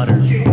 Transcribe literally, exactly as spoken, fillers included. Otter.